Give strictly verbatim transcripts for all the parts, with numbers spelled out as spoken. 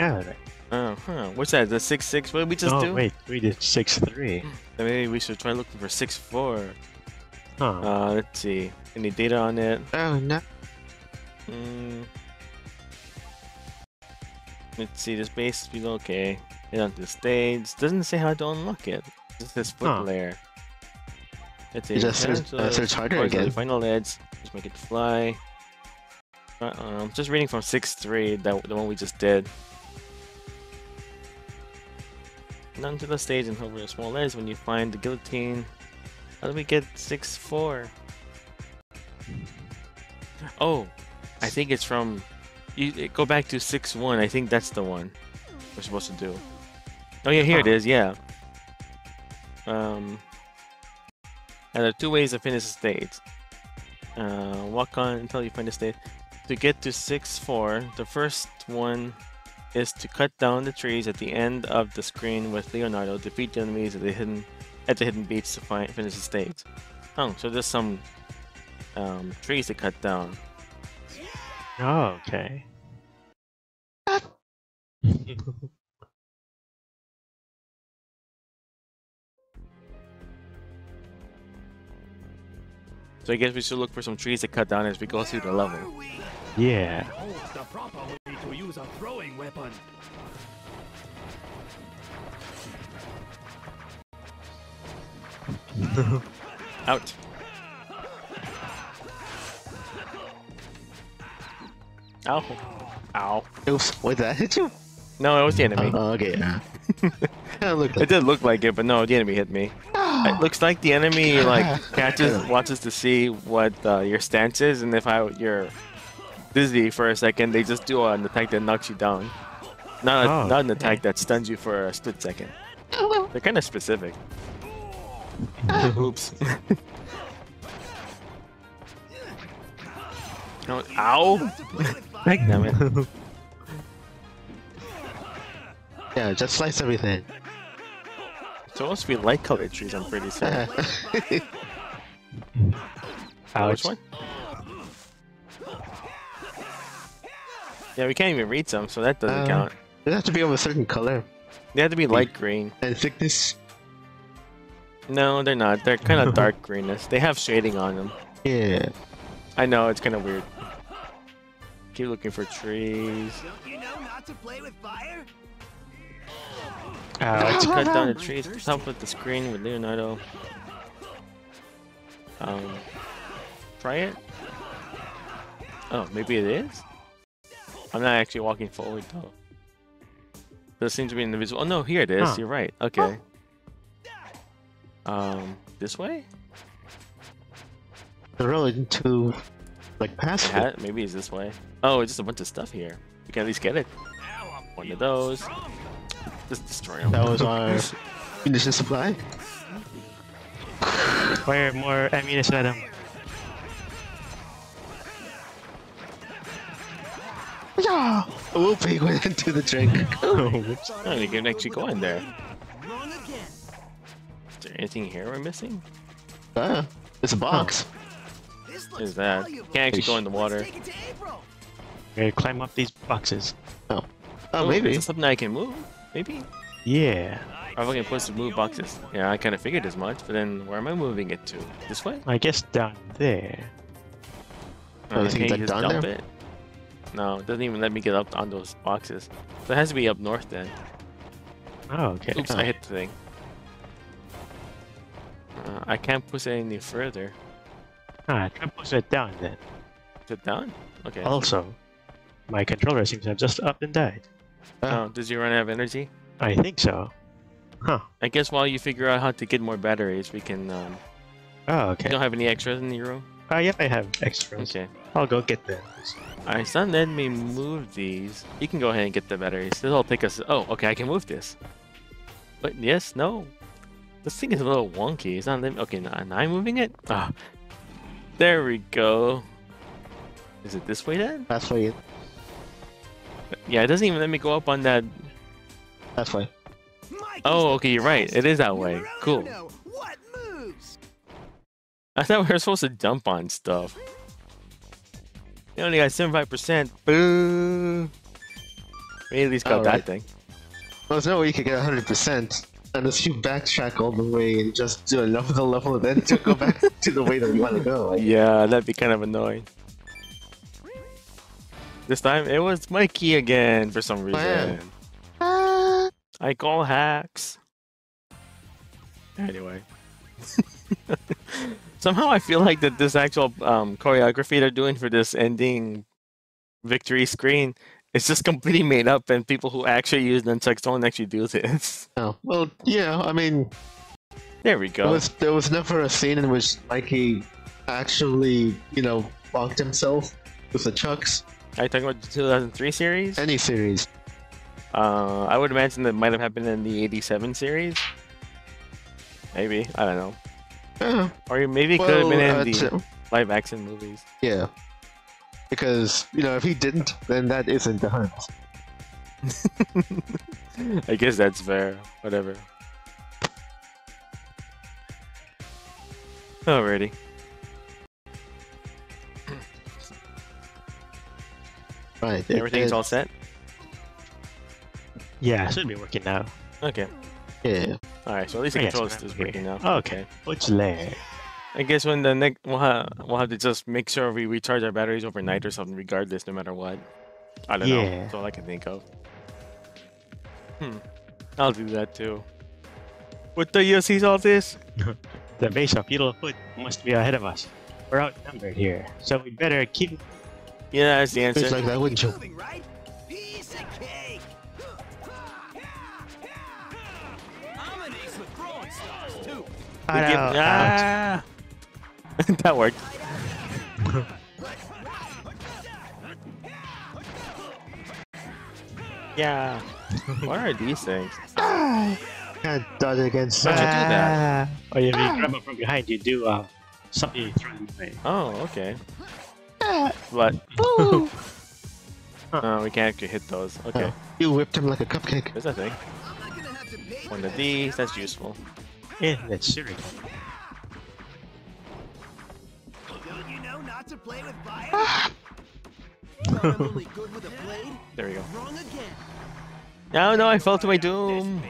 God. Oh, huh. What's that? The six six? Six, six? What did we just oh, do? Oh, wait. We did six three. Maybe we should try looking for six four. Huh. Uh, let's see. Any data on it? Oh, no. Mm. Let's see. This base speed okay. Hit onto the stage. Doesn't say how to unlock it. Just this foot huh. layer. Let's it just search, uh, search harder again. Final edge. Just make it fly. Uh, I'm just reading from six three, that the one we just did. Down to the stage and hover the small edge when you find the guillotine. How do we get six four? Oh, I think it's from. You it, go back to six one. I think that's the one we're supposed to do. Oh yeah, here huh. it is. Yeah. Um. And there are two ways to finish the stage. Uh, walk on until you find the stage. To get to six four, the first one is to cut down the trees at the end of the screen with Leonardo, defeat the enemies at the hidden at the hidden beach to find finish the stage. Oh, so there's some um, trees to cut down. Oh, okay. So I guess we should look for some trees to cut down as we go through the level. Yeah. Behold the proper way to use a throwing weapon. Out. Ow. Ow. Oops, wait, that hit you? No, it was the enemy. Oh, uh, okay. Yeah. it, like it did look like it, but no, the enemy hit me. It looks like the enemy like catches, watches to see what uh, your stance is, and if I, you're dizzy for a second, they just do an attack that knocks you down. Not, a, oh, not an attack okay. that stuns you for a split second. They're kind of specific. Oops. No, ow! Damn it. Yeah, just slice everything. It's supposed to be light colored trees, I'm pretty sure. Oh, which one? Yeah, we can't even read some, so that doesn't um, count. They have to be of a certain color. They have to be light green. And thickness? No, they're not. They're kind of dark greenish. They have shading on them. Yeah. I know, it's kind of weird. Keep looking for trees. Don't you know not to play with fire? Uh, let's cut down the trees to help with the screen with Leonardo. Um, try it? Oh, maybe it is? I'm not actually walking forward though. This seems to be invisible. Oh no, here it is. Huh. You're right. Okay. Um, this way? The road to, like, past it. Maybe it's this way. Oh, it's just a bunch of stuff here. We can at least get it. One of those. Just destroy him. That was our ammunition supply. Fire more ammunition at him. Yeah! Whoopie went into the drink. Oh, no, you can actually go in there. Is there anything here we're missing? Uh, it's a box. Oh. What is that? Can't actually go in the water. We're gonna climb up these boxes. Oh. Oh, oh maybe. Is something I can move? Maybe? Yeah. I'm looking for some blue boxes. Yeah, I kind of figured as much, but then where am I moving it to? This way? I guess down there. Oh, you think that's down there? No, it doesn't even let me get up on those boxes. So it has to be up north then. Oh, okay. Oops, oh. I hit the thing. Uh, I can't push it any further. Ah, try to push it down then. Is it down? Okay. Also, my controller seems to have just up and died. Oh, does your run out of energy? I think so. Huh. I guess while you figure out how to get more batteries, we can, um... Oh, okay. You don't have any extras in your room? Uh, yeah, I have extras. Okay. I'll go get them. Alright, so let me move these. You can go ahead and get the batteries. This'll take us... Oh, okay, I can move this. But yes, no. This thing is a little wonky. It's not... Okay, am I moving it? Ah. Oh. There we go. Is it this way then? That's way. Yeah, it doesn't even let me go up on that. That's way. Oh, okay, you're right. It is that way. Cool. I thought we were supposed to jump on stuff. You only got seventy-five percent. Boo! I mean, at least got all that right. thing. Well, there's no way you could get one hundred percent unless you backtrack all the way and just do another level and then to go back to the way that you want to go. Like, yeah, that'd be kind of annoying. This time it was Mikey again for some reason. Uh, I call hacks. Anyway. Somehow I feel like that this actual um, choreography they're doing for this ending victory screen is just completely made up, and people who actually use nunchucks don't actually do this. Oh, well, yeah, I mean... There we go. There was, there was never a scene in which Mikey actually, you know, bonked himself with the chucks. Are you talking about the two thousand three series? Any series. Uh, I would imagine that might have happened in the eighty-seven series. Maybe. I don't know. Yeah. Or maybe it well, could have been in uh, the live-action movies. Yeah. Because, you know, if he didn't, then that isn't the hunt. I guess that's fair. Whatever. Alrighty. Right. Everything's it, all set? Yeah, it should be working now. Okay. Yeah. Alright, so at least the controls is working now. Oh, okay. Which layer? I guess when the next... We'll, ha we'll have to just make sure we recharge our batteries overnight or something, regardless, no matter what. I don't yeah. know. That's all I can think of. Hmm. I'll do that too. What the hell is all this? The base of Feudal Foot must be ahead of us. We're outnumbered here, so we better keep... Yeah, that's the answer. It's like that, wouldn't you? Ah, that worked. Yeah. What are these things? Ah, can't dodge against. How'd you do that? Oh, yeah, if you ah. grab up from behind, you do uh, something you throw in the way. Oh, okay. But oh, uh, we can't actually hit those. Okay. Oh, you whipped him like a cupcake. There's a thing. One of these. That's useful. Yeah, that's shooting. Don't you know not to play with fire? I'm only good with a blade. There we go. Wrong again. No, no, I fell to my doom.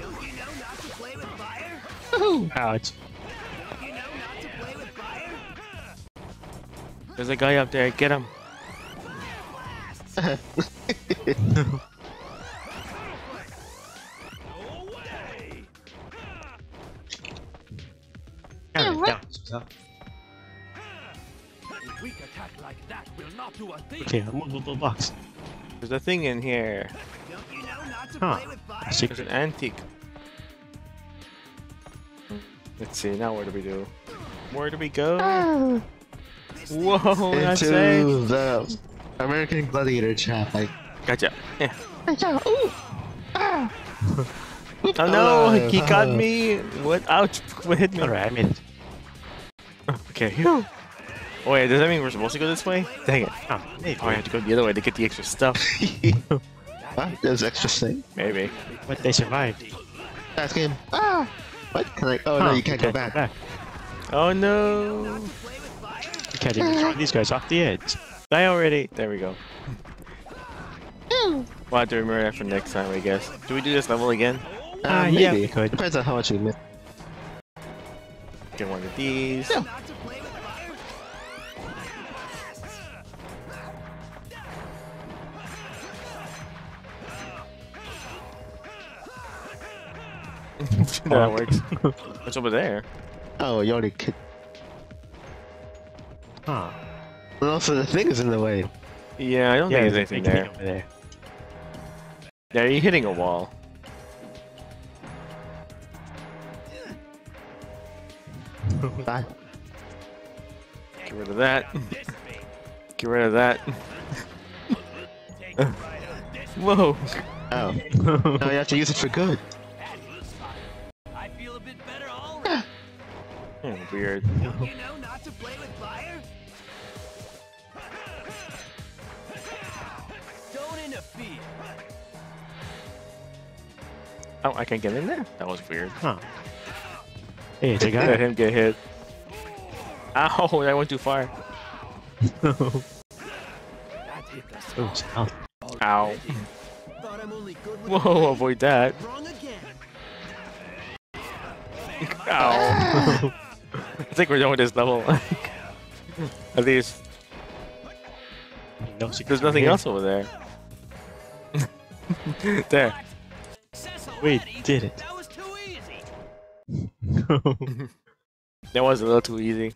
Don't you know not to play with fire? Ouch. There's a guy up there, get him! No. Okay, a multiple box. There's a thing in here. Huh. There's an antique. Let's see, now where do we do? Where do we go? Oh. Whoa, that's Into the American Gladiator chat. Like, gotcha. Yeah. Gotcha. Ooh. Ah. Oh no, uh, he uh, got uh, me. What? Ouch. Hit me. Alright, I'm in. Okay. Oh, wait, does that mean we're supposed to go this way? Dang it. Oh, maybe. Oh, I have to go the other way to get the extra stuff. Huh? There's extra thing? Maybe. But they survived. Last game. Ah! What? Can I... Oh, huh, no, you can't, you can't go back. back. Oh no! Can't even throw these guys off the edge. I already. There we go. We'll have to remember that for next time, I guess. Do we do this level again? Uh, uh maybe. Yeah, we could. Depends on how much we miss. Get one of these. No. That works. What's over there? Oh, you already kicked. Huh. And also the thing is in the way. Yeah, I don't yeah, think there's anything there. Over there. There, you're hitting a wall. Bye. Get rid of that. Get rid of that. Whoa. Oh. Now you have to use it for good. I feel a bit better already. Oh, weird. You know not to play with fire? Don't interfere. Oh, I can't get in there? That was weird. Huh. Hey, I got him get hit. Ow, that went too far. Oops, ow. Ow. Whoa, avoid that. Ow. I think we're done with this level. At least. No, there's nothing else over there. There. We did it. That was too easy. No. That was a little too easy.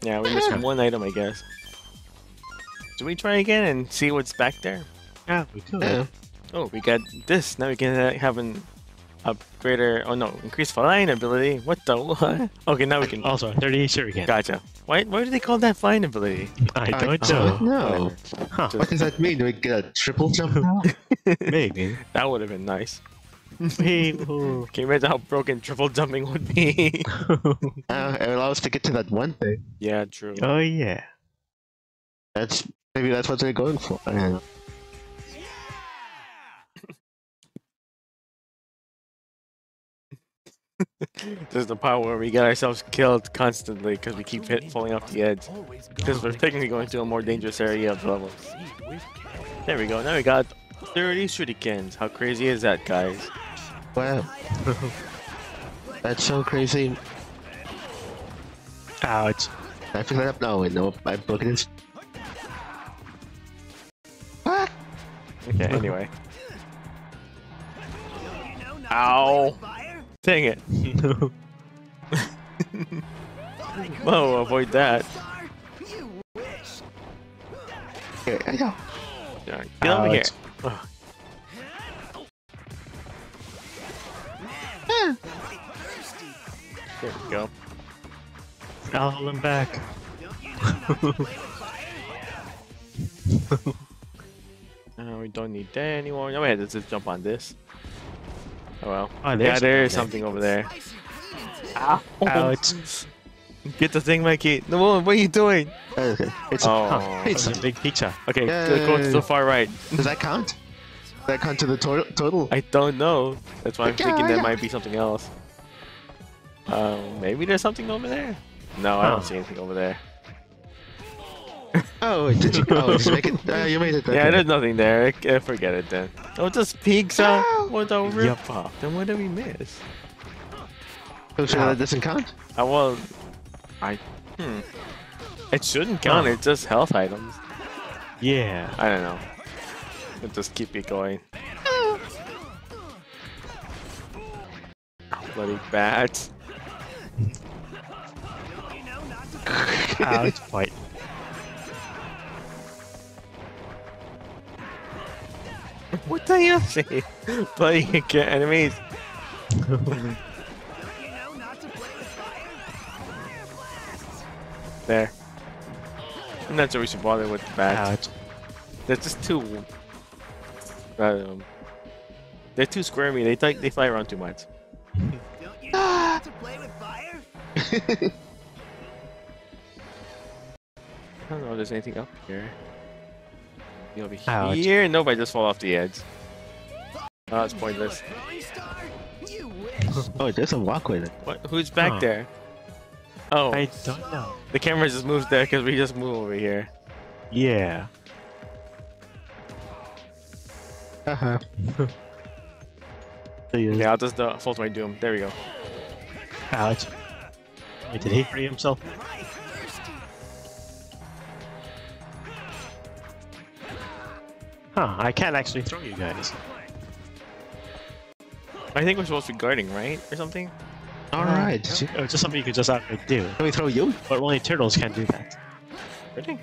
Yeah, we missed one item, I guess. Should we try again and see what's back there? Yeah, we could. Yeah. Oh, we got this. Now we can uh, have an a greater. Oh no, increased flying ability. What the what? Okay, now we can. Also, thirty-eight shuriken. Gotcha. Why? Why do they call that flying ability? I don't I know. know. No. Huh. What does that mean? Do we get a triple jump now? Maybe. That would have been nice. Hey, can you imagine how broken triple jumping would be? uh, it allows us to get to that one thing. Yeah, true. Oh yeah. That's maybe that's what they're going for. I don't know. This is the part where we get ourselves killed constantly because we keep hit, falling off the edge. Because we're technically going to a more dangerous area of the level. There we go. Now we got thirty shurikens. How crazy is that, guys? Wow. That's so crazy. Ouch. I picked that up now. Wait, no, I'm broken it. Ah! Okay, anyway. Ow. Dang it. No. Whoa, avoid that. Okay, I go. Get over here. Oh. Ah. There we go. I'll hold him back. uh, we don't need that anymore. No, wait, let's just jump on this. Oh well. Oh, there's yeah, there is something over there. Ow. Ouch. Get the thing, Mikey. No, what are you doing? Okay. It's, oh. huh. it's a big pizza. Okay, yeah, go to the far right. Does that count? Does that count to the to total? I don't know. That's why I'm yeah, thinking yeah. that might be something else. Uh, maybe there's something over there? No, huh. I don't see anything over there. Oh, wait, did you? Oh, did you make it? Uh, you made it. Then. Yeah, there's nothing there. I, I forget it then. Oh, just pizza. Oh, what a rip off. Then what did we miss? Oh, so uh, that doesn't count? I well, I. Hmm. It shouldn't count. Oh. It's just health items. Yeah. I don't know. We'll just keep it going. Oh. Bloody bats. Ouch! Fight. What the hell say? Playing against enemies. There. I'm not sure we should bother with the bats. They're just too. Um, they're too squirmy. They th they fly around too much. Don't you know how to play with fire? I don't know if there's anything up here. You'll be Ouch. Here. Nope, I just fall off the edge. Oh, it's pointless. Oh, there's a walkway there. What? Who's back huh. there? Oh. I don't know. The camera just moves there because we just move over here. Yeah. Uh-huh. Okay, I'll just uh, fold my doom. There we go. Ouch. Wait, did he free himself? Huh, I can't actually throw you guys. I think we're supposed to be guarding, right? Or something? Alright. Uh, oh, it's just something you could just outright do. Can we throw you? But only turtles can do that. Really?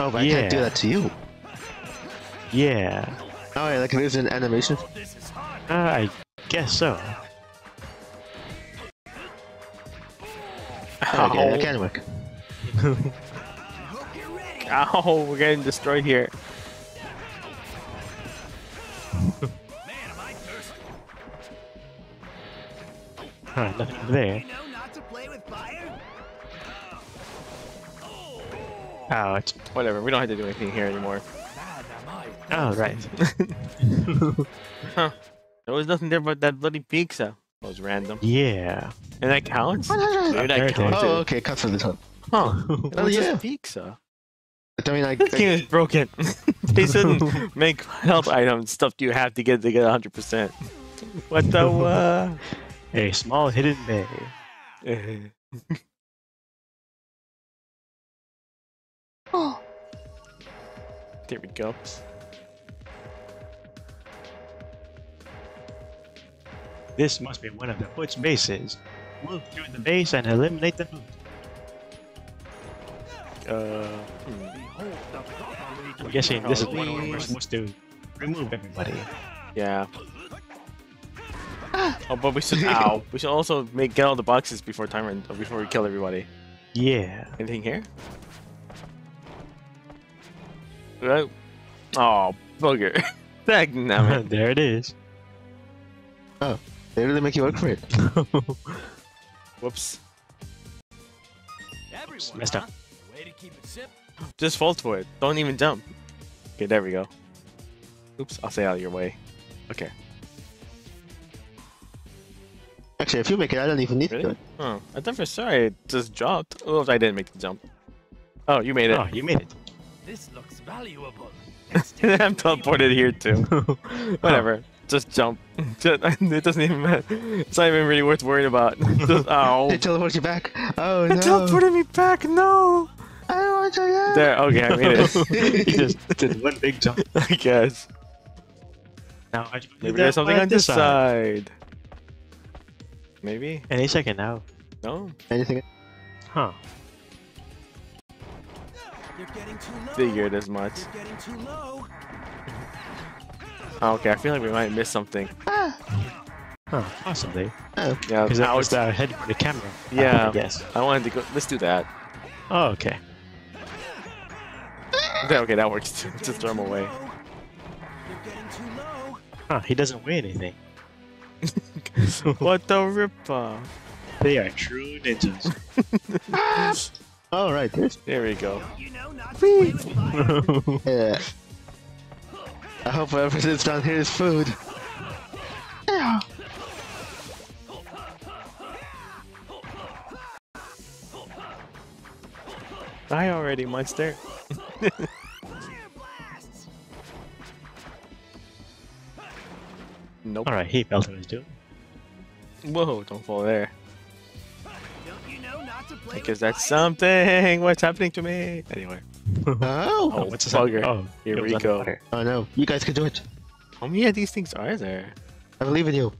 Oh, but yeah. I can't do that to you. Yeah. Oh, yeah, that can use an animation? Uh, I guess so. Ow. Okay, that can work. Ow, we're getting destroyed here. Huh, nothing there. Oh, it's whatever. We don't have to do anything here anymore. Oh, right. Huh. There was nothing there but that bloody pizza. That was random. Yeah. And that counts? Dude, that counts. Oh, okay. Cut for this one. Huh. That was just pizza. I mean, I, this I, game is broken. They shouldn't make help items stuff you have to get to get one hundred percent. What the? Uh... A small hidden bay. Oh. There we go. This must be one of the Hood's bases. Move through the base and eliminate the Hood. Uh, hmm. I'm guessing this is one where we're supposed to remove everybody. Yeah. Oh, but we should. Ow. We should also make get all the boxes before time before we kill everybody. Yeah. Anything here? Right. Oh, bugger. Damn it. There it is. Oh, they really make you work for it. Whoops. Everyone, messed up. Huh? Way to keep it simple. Just fall for it. Don't even jump. Okay, there we go. Oops, I'll stay out of your way. Okay. Actually, if you make it, I don't even need really? to do it. Oh, I thought for sure I just dropped. Oh, I didn't make the jump. Oh, you made it. Oh, you made it. This looks valuable. I'm teleported here too. Whatever. Oh. Just jump. Just, it doesn't even matter. It's not even really worth worrying about. Just, ow. They teleported you back. Oh no. They teleported me back. No. I don't want to go yet. There. Okay, I made it. You just did one big jump. I guess. Now I maybe there's something on this side. side. Maybe. Any second now. No. Anything. Huh. You're getting too low. Figured as much. You're getting too low. Oh, okay, I feel like we might miss something. Ah. Huh, possibly. Oh. Yeah, because that was our head for the camera. Yeah, I guess. I wanted to go. Let's do that. Oh, okay. Okay, okay, that works too. Just throw him away. Huh, he doesn't weigh anything. What the ripper? They are true ninjas. All right, this. There we go. You know, not to yeah. I hope whoever sits down here is food. Yeah. Die already, monster. Nope. Alright, he fell to his doom. Whoa, don't fall there. Don't you know not to play because that's fire? Something! What's happening to me? Anyway. Oh, oh, what's a bugger? Oh, here we go. Oh no, you guys can do it. How many of these things are there? I believe in you.